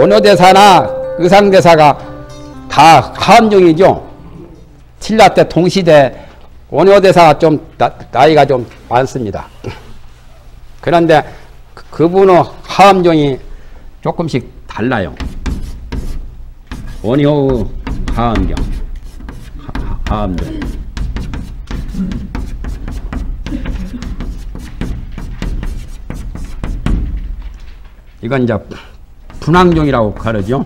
원효대사나 의상대사가 다 화엄종이죠. 신라 때 동시대 원효대사가 좀 나이가 좀 많습니다. 그런데 그분의 화엄종이 조금씩 달라요. 원효의 화엄경, 화엄종. 이건 이제 분황종이라고 가르죠.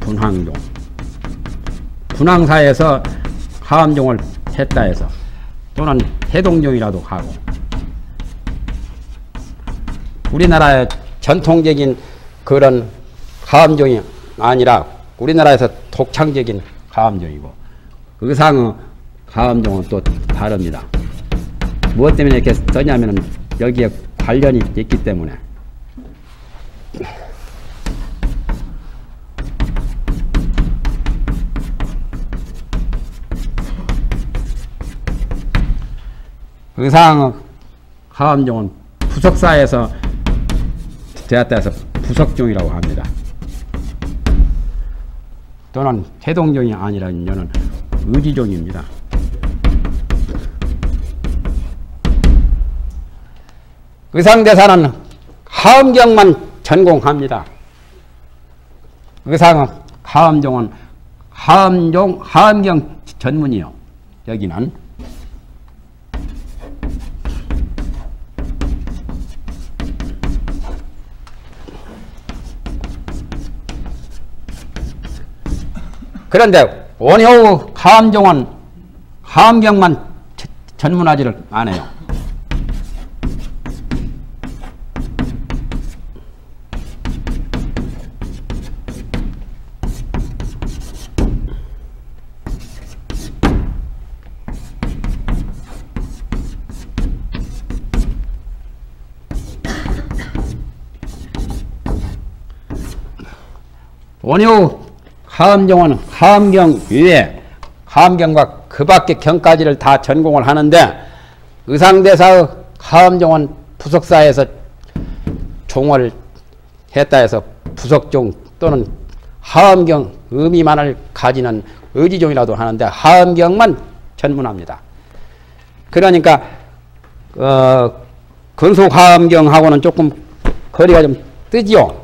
분황종. 분황사에서 화엄종을 했다 해서, 또는 해동종이라도 하고. 우리나라의 전통적인 그런 화엄종이 아니라 우리나라에서 독창적인 화엄종이고, 의상의 화엄종은 또 다릅니다. 무엇 때문에 이렇게 써냐면은 여기에 관련이 있기 때문에. 의상의 화엄종은 부석사에서 제왔다해서 부석종이라고 합니다. 또는 해동종이 아니라 이는 의지종입니다. 의상대사는 화엄경만 전공합니다. 의상은 화엄종은 화엄경 전문이요. 여기는 그런데 원효의 화엄종은 화엄경만 전문하지를 않아요. 원효의 화엄종은 화엄경 외에 화엄경과 그 밖의 경까지를 다 전공을 하는데, 의상대사의 화엄종은 부석사에서 종을 했다 해서 부석종 또는 화엄경 의미만을 가지는 의지종이라도 하는데 화엄경만 전문합니다. 그러니까 근소화엄경하고는 조금 거리가 좀 뜨지요.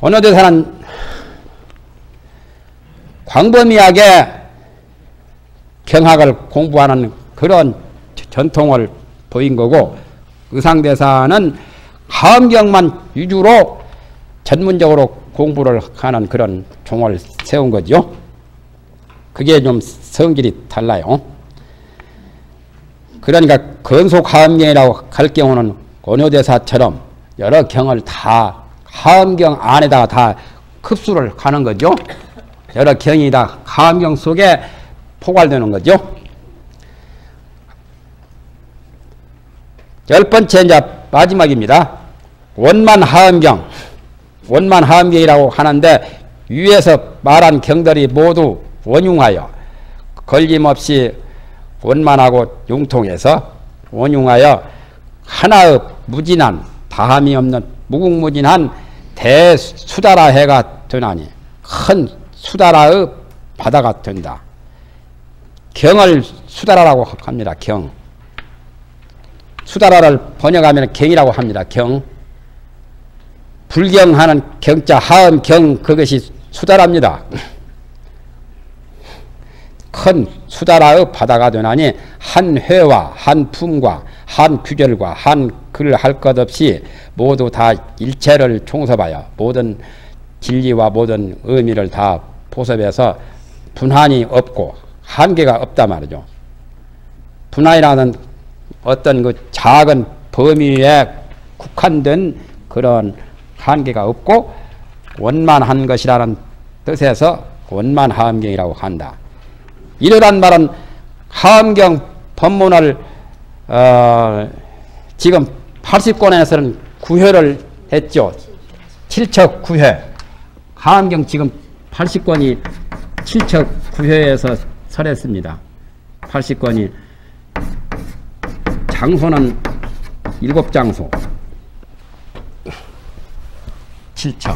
원효대사는 광범위하게 경학을 공부하는 그런 전통을 보인 거고, 의상대사는 화엄경만 위주로 전문적으로 공부를 하는 그런 종을 세운 거죠. 그게 좀 성질이 달라요. 그러니까 근소화엄경이라고 할 경우는 원효대사처럼 여러 경을 다 화엄경 안에다가 다 흡수를 하는 거죠. 여러 경이 다 화엄경 속에 포괄되는 거죠. 열 번째, 이제 마지막입니다. 원만화엄경. 원만화엄경이라고 하는데, 위에서 말한 경들이 모두 원융하여, 걸림없이 원만하고 융통해서 원융하여 하나의 무진한, 다함이 없는 무궁무진한 대수다라 해가 되나니 큰 수다라의 바다가 된다. 경을 수다라라고 합니다. 경. 수다라를 번역하면 경이라고 합니다. 경. 불경하는 경자 하엄경, 그것이 수다라입니다. 큰 수다라의 바다가 되나니 한 회와 한 품과 한 규절과 한 글 할 것 없이 모두 다 일체를 총섭하여 모든 진리와 모든 의미를 다 포섭해서 분한이 없고 한계가 없다 말이죠. 분한이라는 어떤 그 작은 범위에 국한된 그런 한계가 없고 원만한 것이라는 뜻에서 원만화엄경이라고 한다. 이러한 말은 화엄경 법문을 지금 80권에서는 9회를 했죠. 7척 9회. 화엄경 지금 80권이 7척 9회에서 설했습니다. 80권이 장소는 7장소. 7척,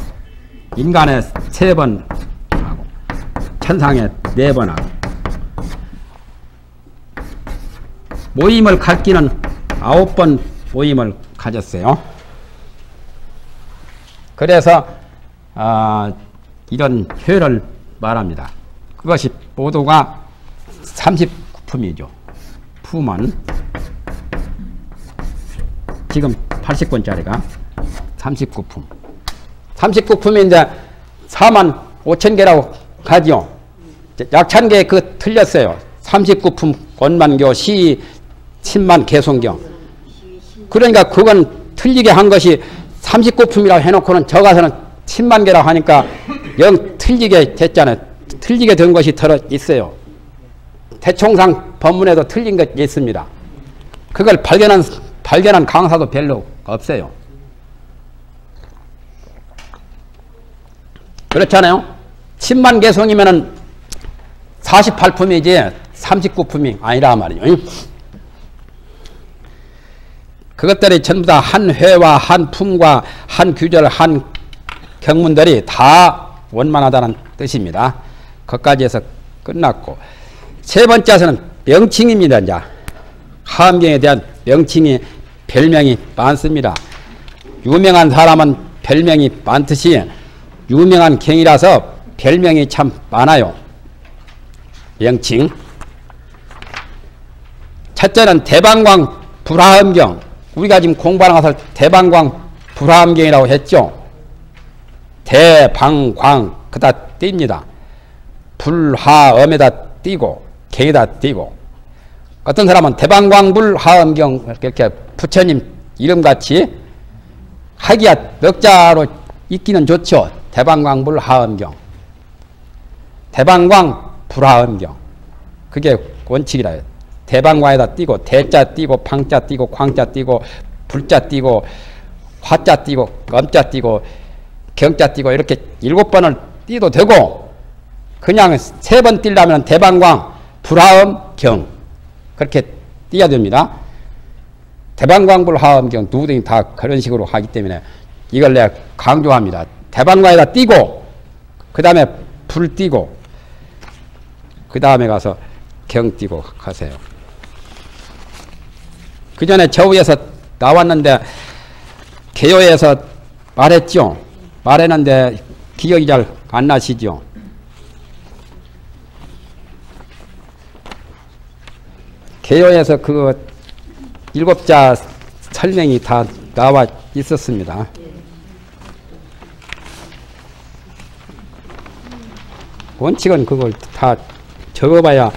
인간에 3번 하고 천상에 4번 하고, 모임을 갖기는 9번 모임을 가졌어요. 그래서 이런 효율을 말합니다. 그것이 모두가 39품이죠. 품은 지금 80권짜리가 39품. 39품이 이제 45,000개라고 가죠. 약찬계 그 틀렸어요. 39품 원만교 시 10만 개송경. 그러니까 그건 틀리게 한 것이 39품이라고 해놓고는 저가서는 10만 개라고 하니까 영 틀리게 됐잖아요. 틀리게 된 것이 들어 있어요. 대총상 법문에도 틀린 것이 있습니다. 그걸 발견한 강사도 별로 없어요. 그렇잖아요. 10만 개송이면은 48품이지 39품이 아니라 말이에요. 그것들이 전부 다 한 회와 한 품과 한 규절, 한 경문들이 다 원만하다는 뜻입니다. 거기까지 해서 끝났고, 세 번째에서는 명칭입니다. 이제 화엄경에 대한 명칭이, 별명이 많습니다. 유명한 사람은 별명이 많듯이 유명한 경이라서 별명이 참 많아요. 명칭 첫째는 대방광 불화음경. 우리가 지금 공부하는 것을 대방광 불화음경이라고 했죠. 대방광 그다 띕니다. 불화음에다 띄고 경에다 띄고. 어떤 사람은 대방광 불화음경 이렇게 부처님 이름같이 하기야 넉자로 있기는 좋죠. 대방광 불화음경, 대방광 불화음경, 그게 원칙이라 해요. 대방광에다 띄고 대자 띄고 방자 띄고 광자 띄고 불자 띄고 화자 띄고 엄자 띄고 경자 띄고 이렇게 7번을 띄도 되고, 그냥 3번 띄려면 대방광 불화음경 그렇게 띄야 됩니다. 대방광 불화음경 두 등이 다 그런 식으로 하기 때문에 이걸 내가 강조합니다. 대방광에다 띄고, 그 다음에 불 띄고, 그 다음에 가서 경 띄고 가세요. 그 전에 저 위에서 나왔는데 개요에서 말했죠. 말했는데 기억이 잘 안 나시죠. 개요에서 그 7자 설명이 다 나와 있었습니다. 원칙은 그걸 다 적어봐야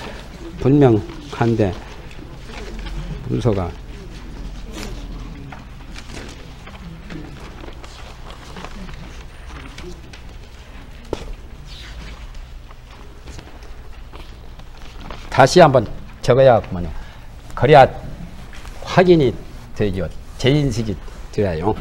분명한데 문서가 다시 한번 적어야만, 그래야 확인이 되죠. 재인식이 돼야요.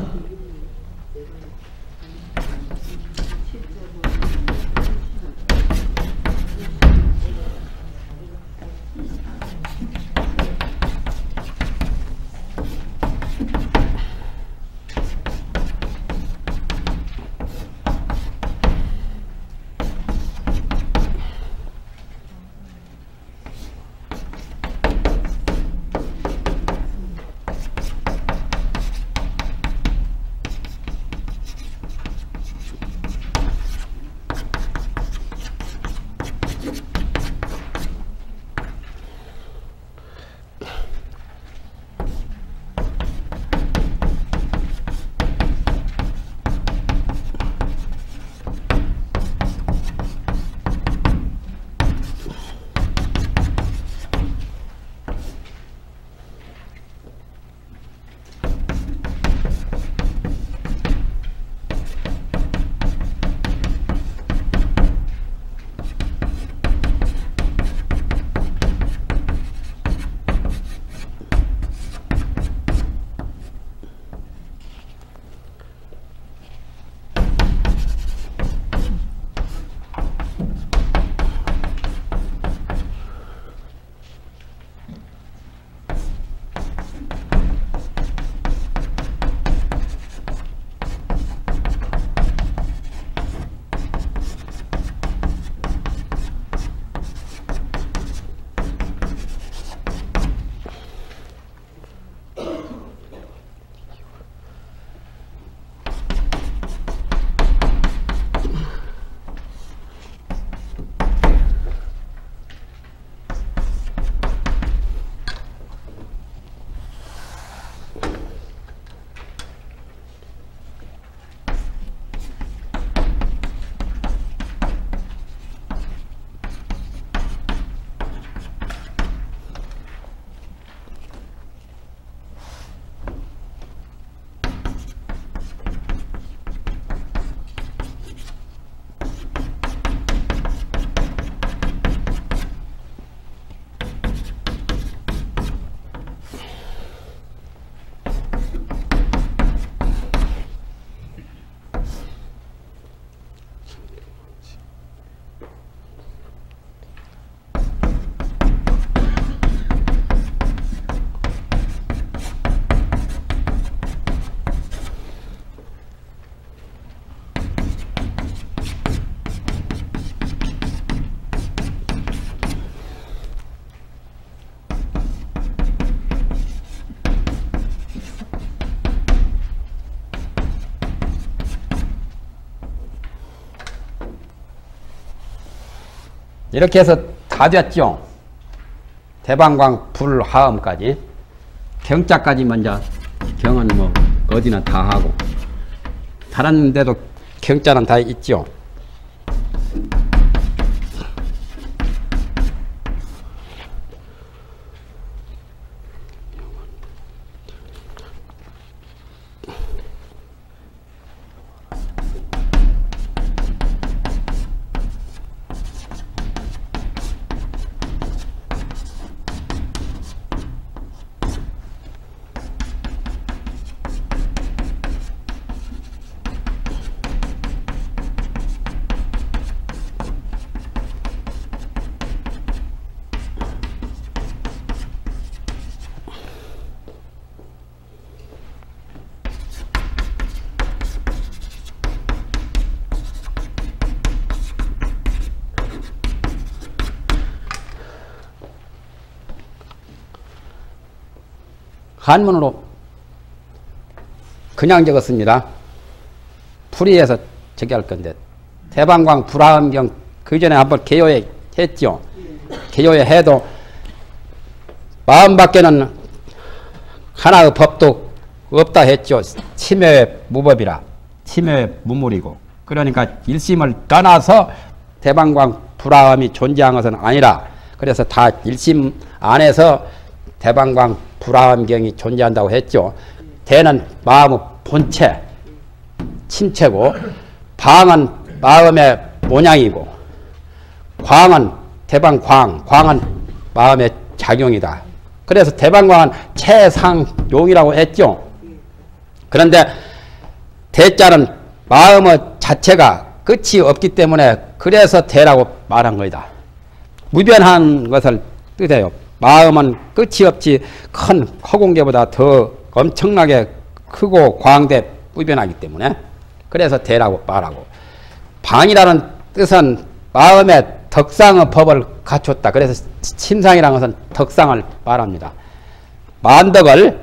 이렇게 해서 다 됐죠. 대방광 불화음까지. 경자까지 먼저, 경은 뭐 어디나 다 하고, 다른 데도 경자는 다 있죠. 한문으로 그냥 적었습니다. 풀이에서 저기 할 건데, 대방광 불화음경 그 전에 한번 개요에 했죠. 개요에 해도 마음 밖에는 하나의 법도 없다 했죠. 침해 무법이라, 침해 무물이고, 그러니까 일심을 떠나서 대방광 불화음이 존재한 것은 아니라, 그래서 다 일심 안에서 대방광 불화음경이 존재한다고 했죠. 대는 마음의 본체, 침체고, 방은 마음의 모양이고, 광은 대방광, 광은 마음의 작용이다. 그래서 대방광은 체상용이라고 했죠. 그런데 대자는 마음의 자체가 끝이 없기 때문에 그래서 대라고 말한 거이다. 무변한 것을 뜻해요. 마음은 끝이 없지 큰 허공대보다 더 엄청나게 크고 광대 무변하기 때문에 그래서 대라고 말하고, 방이라는 뜻은 마음의 덕상의 법을 갖췄다. 그래서 심상이라는 것은 덕상을 말합니다. 만덕을,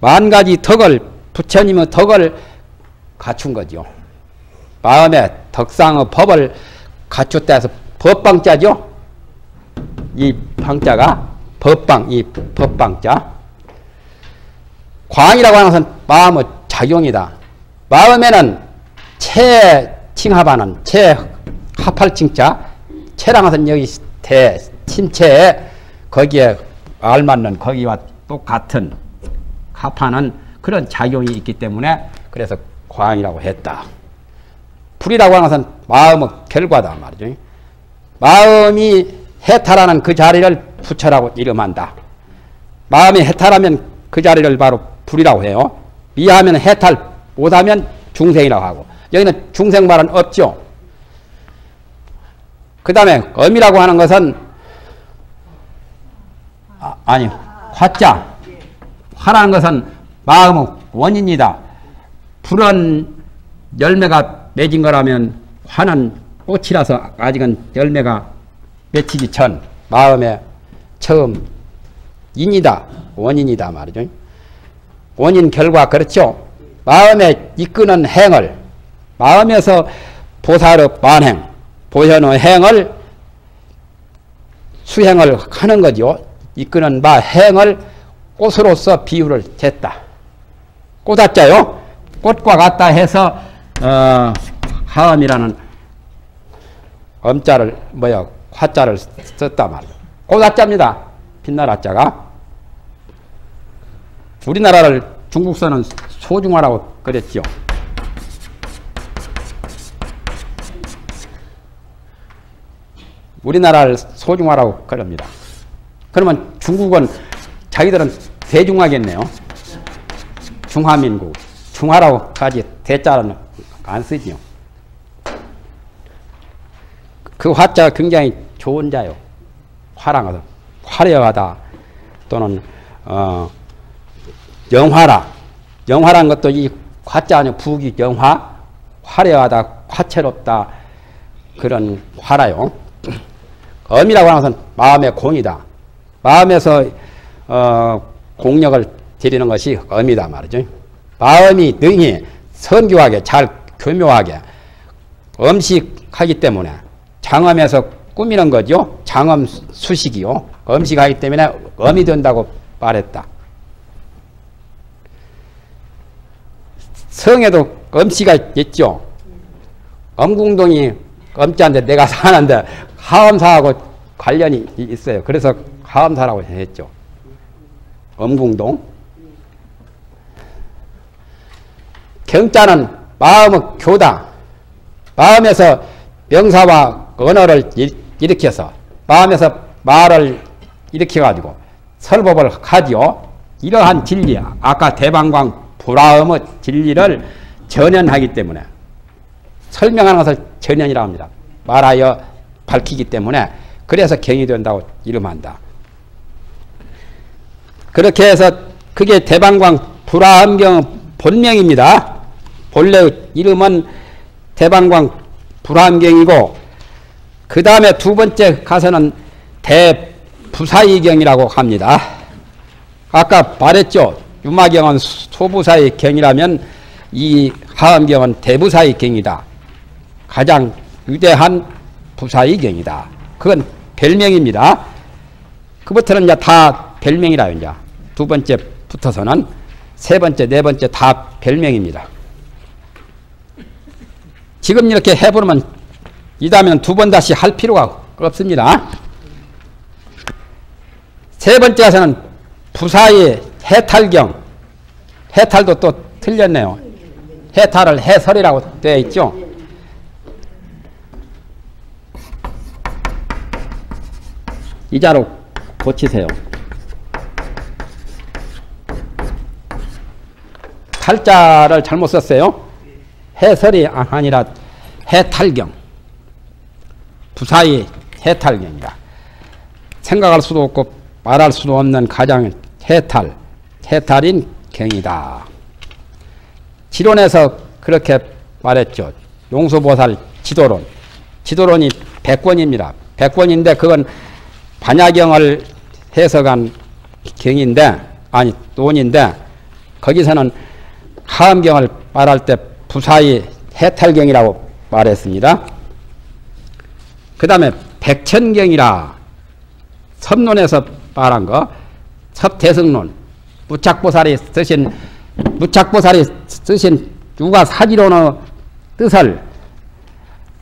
만가지 덕을, 부처님의 덕을 갖춘 거죠. 마음의 덕상의 법을 갖췄다 해서 법방자죠. 이 방자가 법방, 이 법방자. 광이라고 하는 것은 마음의 작용이다. 마음에는 체칭합하는, 체합할칭자, 체라는 것은 여기 대, 침체에 거기에 알맞는, 거기와 똑같은 합하는 그런 작용이 있기 때문에 그래서 광이라고 했다. 불이라고 하는 것은 마음의 결과다 말이죠. 마음이 해탈하는 그 자리를 부처라고 이름한다. 마음이 해탈하면 그 자리를 바로 불이라고 해요. 미하면 해탈, 못하면 중생이라고 하고, 여기는 중생 말은 없죠. 그 다음에 엄이라고 하는 것은 화자. 화라는 것은 마음의 원인이다. 불은 열매가 맺은 거라면 화는 꽃이라서 아직은 열매가 맺히기 전 마음의 처음 인이다, 원인이다 말이죠. 원인 결과, 그렇죠. 마음에 이끄는 행을, 마음에서 보살의 만행, 보현의 행을 수행을 하는 거죠. 이끄는 바 행을 꽃으로서 비유를 했다. 꽃아자요, 꽃과 같다 해서 화엄이라는 엄자를 화자를 썼단 말이에요. 꽃아자입니다. 빛날 아자가. 우리나라를 중국서는 소중화라고 그랬죠. 우리나라를 소중화라고 그럽니다. 그러면 중국은 자기들은 대중화겠네요. 중화민국. 중화라고까지 대자는 안 쓰지요. 그 화자가 굉장히 좋은 자요. 화란 것은 화려하다, 또는 영화라. 영화란 것도 이 화자 아니요, 부귀 영화, 화려하다, 화채롭다, 그런 화라요. 엄이라고 하는 것은 마음의 공이다. 마음에서 공력을 들이는 것이 엄이다 말이죠. 마음이 능히 선교하게, 잘 교묘하게 엄식하기 때문에 장엄에서 꾸미는 거죠. 장엄 수식이요. 엄식하기 때문에 엄이 된다고 말했다. 성에도 엄씨가 있죠. 엄궁동이 엄자인데 내가 사는데 하엄사하고 관련이 있어요. 그래서 하엄사라고 했죠. 엄궁동. 경자는 마음의 교다. 마음에서 명사와 언어를 일으켜서 마음에서 말을 일으켜가지고 설법을 하지요. 이러한 진리, 아까 대방광 불화음의 진리를 전연하기 때문에 설명하는 것을 전연이라고 합니다. 말하여 밝히기 때문에 그래서 경이 된다고 이름한다. 그렇게 해서 그게 대방광 불화음경 본명입니다. 본래 이름은 대방광 불화음경이고 그 다음에 두 번째 가서는 대부사이경이라고 합니다. 아까 말했죠. 유마경은 소부사의 경이라면 이 화엄경은 대부사의 경이다. 가장 위대한 부사의 경이다. 그건 별명입니다. 그부터는 이제 다 별명이라 이제 두 번째 붙어서는 세 번째, 네 번째 다 별명입니다. 지금 이렇게 해보면 이 다음에는 두 번 다시 할 필요가 없습니다. 세 번째 가서는 부사의 해탈경. 해탈도 또 틀렸네요. 해탈을 해설이라고 되어 있죠. 이자로 고치세요. 탈자를 잘못 썼어요. 해설이 아니라 해탈경. 부사의 해탈경이다. 생각할 수도 없고 말할 수도 없는 가장 해탈. 해탈인 경이다. 지론에서 그렇게 말했죠. 용수보살 지도론. 지도론이 100권입니다. 100권인데 그건 반야경을 해석한 경인데, 아니 논인데 거기서는 화엄경을 말할 때 부사의 해탈경이라고 말했습니다. 그 다음에 백천경이라 섭론에서 말한 거 섭대승론. 무착보살이 쓰신 육아사지론의 뜻을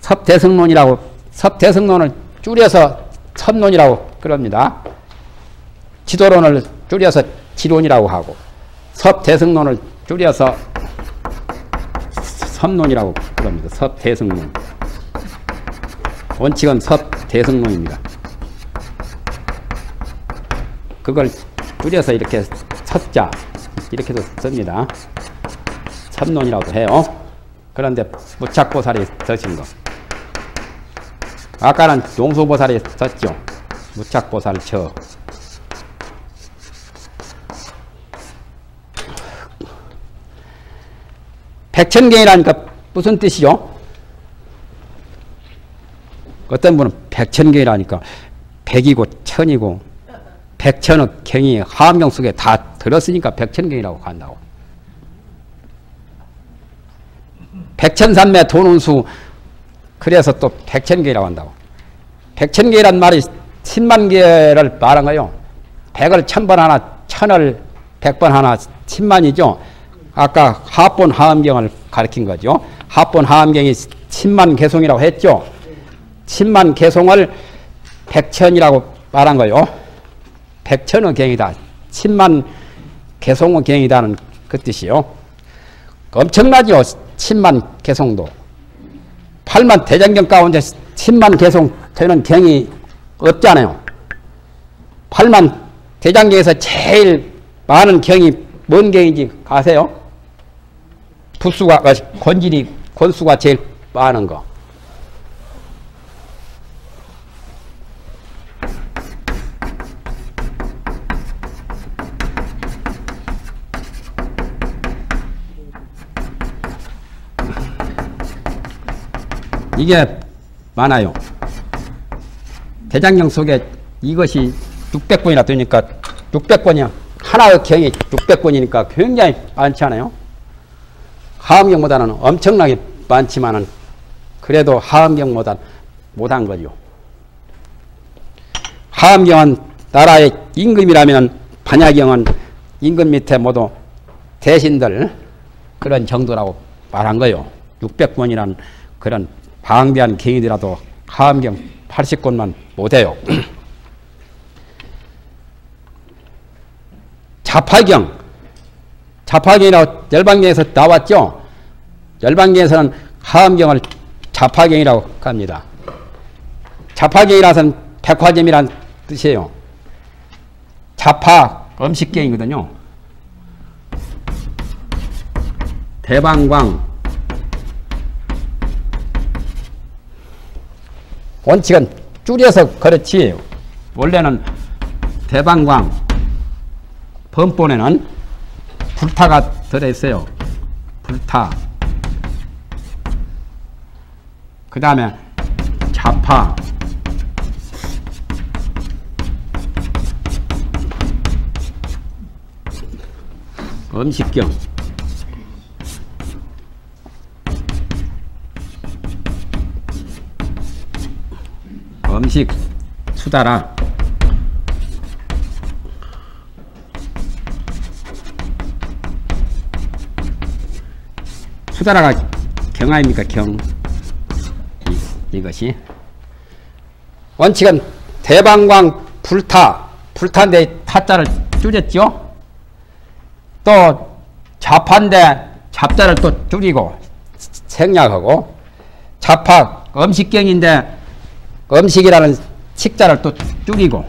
섭대승론이라고, 섭대승론을 줄여서 섭론이라고 그럽니다. 지도론을 줄여서 지론이라고 하고 섭대승론을 줄여서 섭론이라고 그럽니다. 섭대승론. 원칙은 섭대승론입니다. 그걸 줄여서 이렇게 섭자 이렇게도 씁니다. 섭론이라고 해요. 그런데 무착보살이 쓰신 거. 아까는 용수보살이 썼죠. 무착보살 처. 백천경이라니까 무슨 뜻이죠? 어떤 분은 백천경이라니까 백이고 천이고 백천의 경이 화엄경 속에 다 들었으니까 백천경이라고 한다고. 백천산매 돈운수 그래서 또 백천경이라고 한다고. 백천경이란 말이 10만 개를 말한 거예요. 백을 1000번 하나, 천을 100번 하나, 10만이죠. 아까 화본 화엄경을 가르친 거죠. 화본 화엄경이 10만 개송이라고 했죠. 10만 개송을 백천이라고 말한 거예요. 백천의 경이다. 10만 개송의 경이다는 그 뜻이요. 엄청나죠. 10만 개송도. 8만 대장경 가운데 10만 개송 되는 경이 없잖아요. 8만 대장경에서 제일 많은 경이 뭔 경인지 아세요? 부수가, 권진이, 권수가 제일 많은 거. 이게 많아요. 대장경 속에 이것이 600권이나 되니까 600권이야. 하나의 경이 600권이니까 굉장히 많지 않아요? 화엄경보다는 엄청나게 많지만은 그래도 화엄경보다 못한 거죠. 화엄경은 나라의 임금이라면 반야경은 임금 밑에 모두 대신들 그런 정도라고 말한 거요. 600권이라는 그런 방대한 경이더라도 화엄경 80권만 못해요. 자파경, 자파경이라고 열방경에서 나왔죠. 열방경에서는 화엄경을 자파경이라고 합니다. 자파경이라서는 백화점이란 뜻이에요. 자파 음식경이거든요. 대방광 원칙은 줄여서 그렇지 원래는 대방광 범본에는 불타가 들어있어요. 불타. 그 다음에 자파 음식경 음식 수다라 수다라가 경아입니까? 경 이것이 원칙은 대방광 불타 불타인데 타자를 줄였죠. 또 자파인데 잡자를 또 줄이고 생략하고 자파 음식경인데 음식이라는 식자를 또 줄이고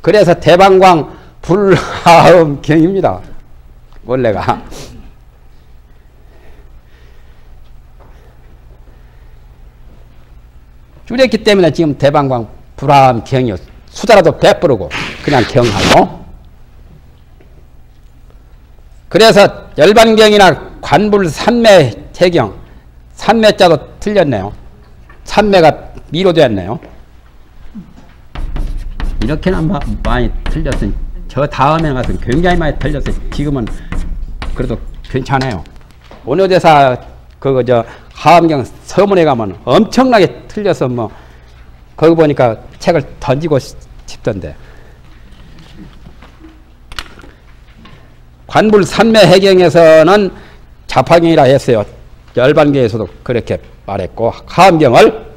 그래서 대방광 불화음경입니다. 원래가 줄였기 때문에 지금 대방광 불화음경이요. 수다라도 100%고 그냥 경하고 그래서 열반경이나 관불산매 해경 산매자도 틀렸네요. 산매가 미로되었네요. 이렇게는 많이 틀렸으니 저 다음에 가서 굉장히 많이 틀렸어요. 지금은 그래도 괜찮아요. 원효대사 그거 저 화엄경 서문에 가면 엄청나게 틀려서 뭐 거기 보니까 책을 던지고 싶던데. 관불 산매 해경에서는 자파경이라 했어요. 열반경에서도 그렇게 말했고 화엄경을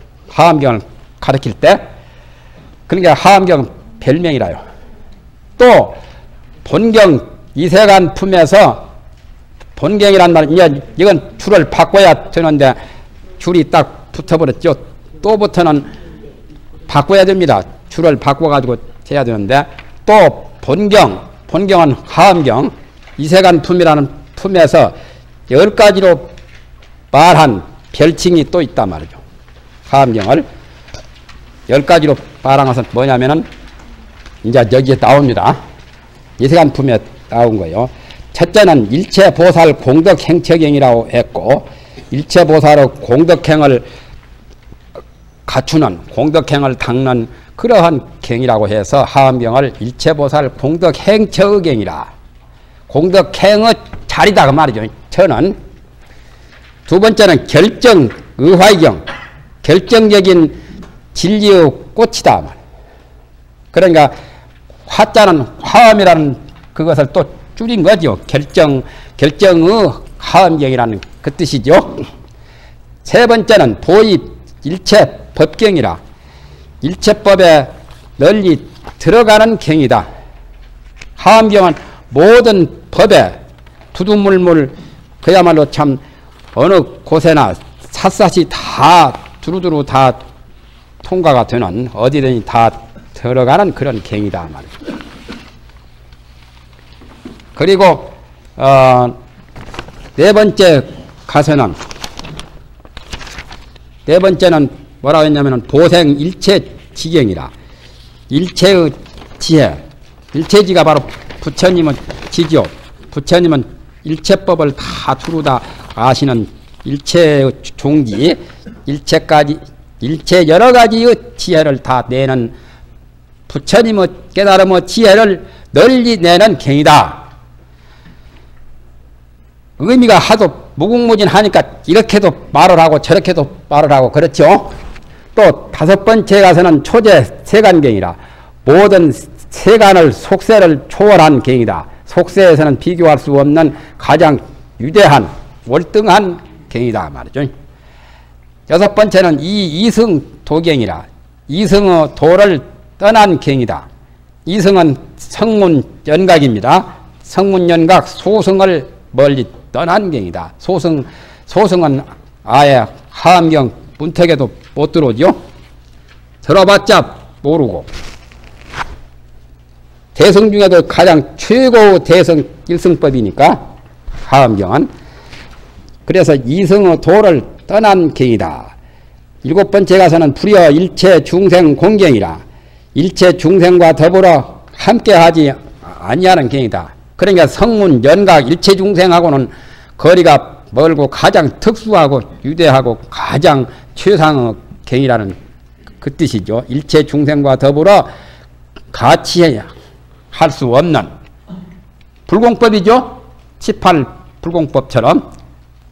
가르칠 때 그러니까 화엄경 별명이라요. 또 본경 이세간 품에서 본경이란 말은 이건 줄을 바꿔야 되는데 줄이 딱 붙어버렸죠. 또부터는 바꿔야 됩니다. 줄을 바꿔가지고 해야 되는데 또 본경은 화엄경 이세간 품이라는 품에서 10가지로 말한 별칭이 또 있단 말이죠. 화엄경을 10가지로 말한 것은 뭐냐면은 이제 여기에 나옵니다. 이세간 품에 나온 거예요. 첫째는 일체보살 공덕행처경이라고 했고 일체보살의 공덕행을 갖추는 공덕행을 닦는 그러한 경이라고 해서 화엄경을 일체보살 공덕행처경이라 공덕행의 자리다 그 말이죠. 저는 두 번째는 결정의화경 결정적인 진리의 꽃이다 말이에요. 그러니까 화자는 화엄이라는 그것을 또 줄인 거죠. 결정의 화엄경이라는 그 뜻이죠. 세 번째는 도입 일체 법경이라 일체법에 널리 들어가는 경이다. 화엄경은 모든 법에 두두물물 그야말로 참 어느 곳에나 샅샅이 다 두루두루 다 통과가 되는 어디든지 다 들어가는 그런 경이다 말이에요. 그리고 네 번째 가서는 네 번째는 뭐라고 했냐면은 보생 일체지경이라 일체의 지혜 일체지가 바로 부처님은 지죠. 부처님은 일체법을 다 두루다 아시는 일체의 종기 일체까지 일체 여러 가지의 지혜를 다 내는 부처님의 깨달음의 지혜를 널리 내는 경이다. 의미가 하도 무궁무진하니까 이렇게도 말을 하고 저렇게도 말을 하고 그렇죠. 또 다섯 번째 가서는 초제 세간경이라 모든 세간을 속세를 초월한 경이다. 속세에서는 비교할 수 없는 가장 위대한 월등한 경이다 말이죠. 여섯 번째는 이승 도경이라 이승의 도를 떠난 경이다. 이승은 성문 연각입니다. 성문 연각 소승을 멀리 떠난 경이다. 소승은 아예 화엄경 문턱에도 못 들어오죠. 들어봤자 모르고 대승 중에도 가장 최고의 대승 일승법이니까 화엄경은 그래서 이승의 도를 떠난 경이다. 일곱 번째 가서는 불여 일체 중생 공경이라 일체 중생과 더불어 함께하지 아니하는 경이다. 그러니까 성문 연각 일체 중생하고는 거리가 멀고 가장 특수하고 유대하고 가장 최상의 경이라는 그 뜻이죠. 일체 중생과 더불어 같이 할 수 없는 불공법이죠. 18불공법처럼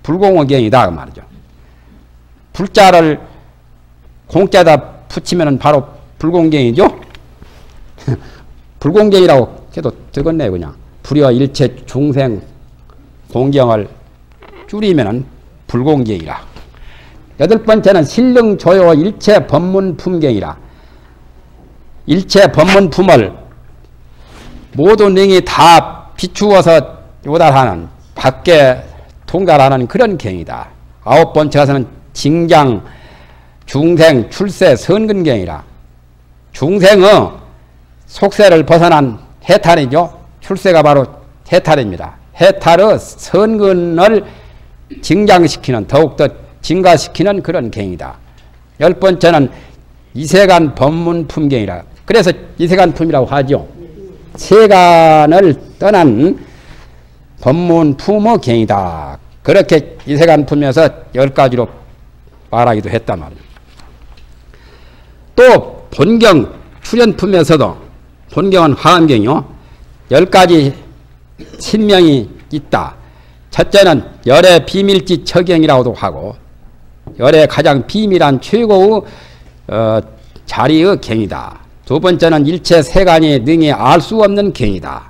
불공의 경이다 그 말이죠. 불자를 공자다 붙이면 바로 불공경이죠. 불공경이라고 해도 되겠네요. 그냥 불여 일체 중생 공경을 줄이면 불공경이라. 여덟 번째는 신릉조요 일체 법문품경이라. 일체 법문품을 모든 능이 다 비추어서 요달하는 밖에 통달하는 그런 경이다. 아홉 번째 가서는 징장, 중생, 출세, 선근경이라. 중생의 속세를 벗어난 해탈이죠. 출세가 바로 해탈입니다. 해탈의 선근을 증장시키는 더욱더 증가시키는 그런 경이다. 열 번째는 이세간 법문품경이라. 그래서 이세간 품이라고 하죠. 세간을 떠난 법문품의 경이다. 그렇게 이세간 품에서 10가지로 말하기도 했단 말이에요. 또 본경 출연품에서도 본경은 화엄경이요. 10가지 신명이 있다. 첫째는 열의 비밀지 처경이라고도 하고 열의 가장 비밀한 최고의 자리의 경이다. 두 번째는 일체 세간이 능히 알 수 없는 경이다.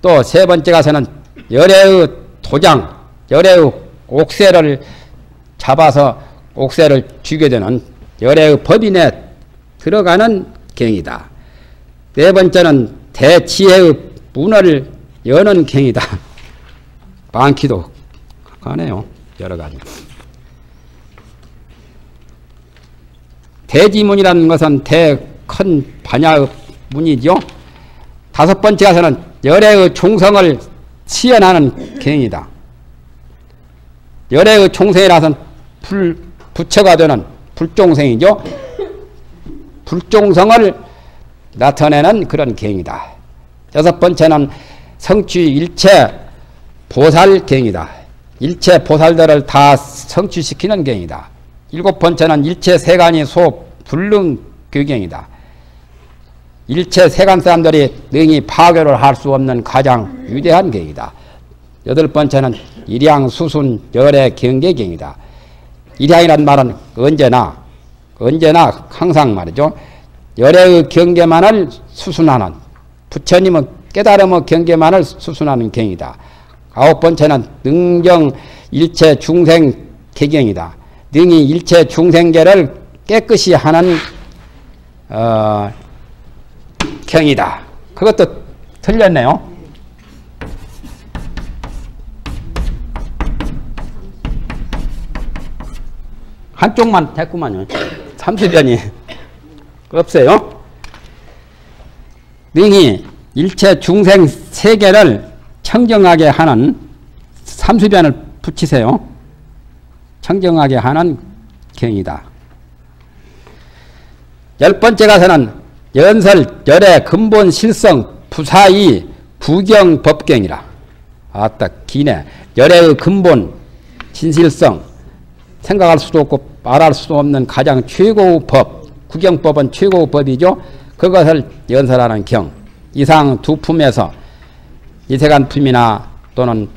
또 세 번째 가서는 열의 도장, 열의 옥새를 잡아서 옥새를 쥐게 되는 열의 법인에 들어가는 경이다. 네 번째는 대지혜의 문을 여는 경이다. 많기도 하네요. 여러 가지. 대지문이라는 것은 대큰 반야의 문이죠. 다섯 번째 가서는 열애의 종성을 시연하는 경이다. 열애의 종성이라서는 부처가 되는 불종생이죠. 불종성을 나타내는 그런 경이다. 여섯 번째는 성취 일체 보살 경이다. 일체 보살들을 다 성취시키는 경이다. 일곱 번째는 일체 세간이 소 불능 규경이다. 일체 세간 사람들이 능히 파괴를 할 수 없는 가장 위대한 경이다. 여덟 번째는 일양 수순 열의 경계경이다. 일양이란 말은 언제나 항상 말이죠. 열애의 경계만을 수순하는 부처님의 깨달음의 경계만을 수순하는 경이다. 아홉 번째는 능정 일체 중생 개경이다. 능히 일체 중생계를 깨끗이 하는 경이다. 그것도 틀렸네요. 한쪽만 했구만요. 30년이 없어요. 능히 일체 중생 세계를 청정하게 하는 삼수변을 붙이세요. 청정하게 하는 경이다. 열 번째 가서는 연설, 열의 근본 실성, 부사의 부경 법경이라. 아따 기네. 열의 근본 진실성 생각할 수도 없고 말할 수도 없는 가장 최고의 법, 구경법은 최고의 법이죠. 그것을 연설하는 경. 이상 두 품에서 이세간 품이나 또는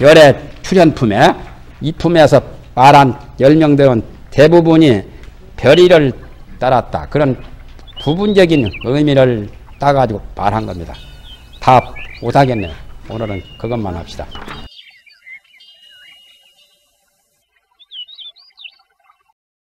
열의 출현품에 이 품에서 말한 열명들은 대부분이 별이를 따랐다. 그런 부분적인 의미를 따가지고 말한 겁니다. 다 오사겠네요. 오늘은 그것만 합시다.